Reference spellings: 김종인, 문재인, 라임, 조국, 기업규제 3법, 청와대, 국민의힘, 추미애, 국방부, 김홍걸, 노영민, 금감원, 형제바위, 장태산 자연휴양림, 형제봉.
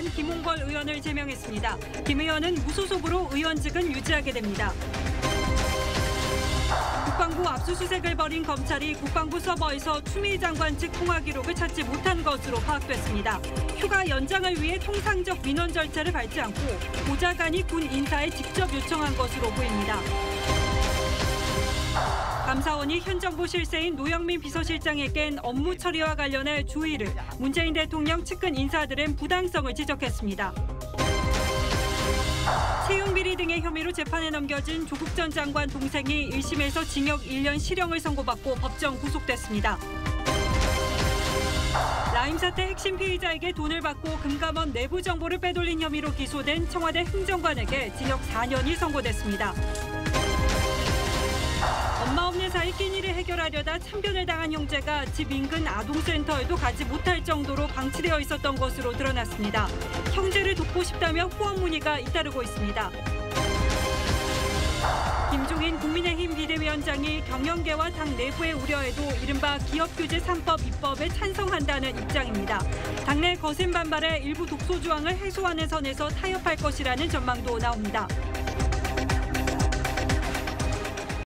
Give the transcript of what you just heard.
빠진 김홍걸 의원을 제명했습니다. 김 의원은 무소속으로 의원직은 유지하게 됩니다. 국방부 압수수색을 벌인 검찰이 국방부 서버에서 추미애 장관 측 통화 기록을 찾지 못한 것으로 파악됐습니다. 휴가 연장을 위해 통상적 민원 절차를 밟지 않고 보좌관이 군 인사에 직접 요청한 것으로 보입니다. 감사원이 현 정부 실세인 노영민 비서실장에겐 업무 처리와 관련해 조의를, 문재인 대통령 측근 인사들은 부당성을 지적했습니다. 채용 비리 등의 혐의로 재판에 넘겨진 조국 전 장관 동생이 1심에서 징역 1년 실형을 선고받고 법정 구속됐습니다. 라임 사태 핵심 피의자에게 돈을 받고 금감원 내부 정보를 빼돌린 혐의로 기소된 청와대 행정관에게 징역 4년이 선고됐습니다. 엄마 없는 사이 끼니를 해결하려다 참변을 당한 형제가 집 인근 아동센터에도 가지 못할 정도로 방치되어 있었던 것으로 드러났습니다. 형제를 돕고 싶다며 후원 문의가 잇따르고 있습니다. 김종인 국민의힘 비대위원장이 경영계와 당 내부의 우려에도 이른바 기업규제 3법 입법에 찬성한다는 입장입니다. 당내 거센 반발에 일부 독소조항을 해소하는 선에서 타협할 것이라는 전망도 나옵니다.